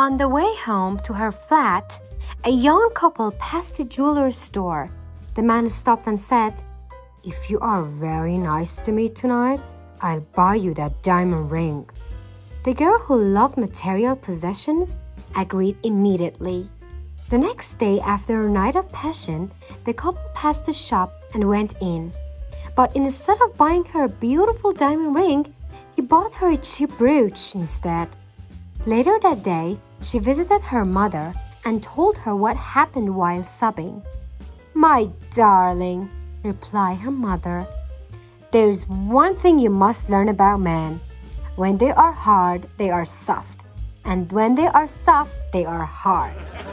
On the way home to her flat, a young couple passed a jeweler's store. The man stopped and said, "If you are very nice to me tonight, I'll buy you that diamond ring." The girl, who loved material possessions, agreed immediately. The next day, after a night of passion, the couple passed the shop and went in. But instead of buying her a beautiful diamond ring, he bought her a cheap brooch instead. Later that day, she visited her mother and told her what happened while sobbing. "My darling," replied her mother, "there's one thing you must learn about men. When they are hard, they are soft. And when they are soft, they are hard."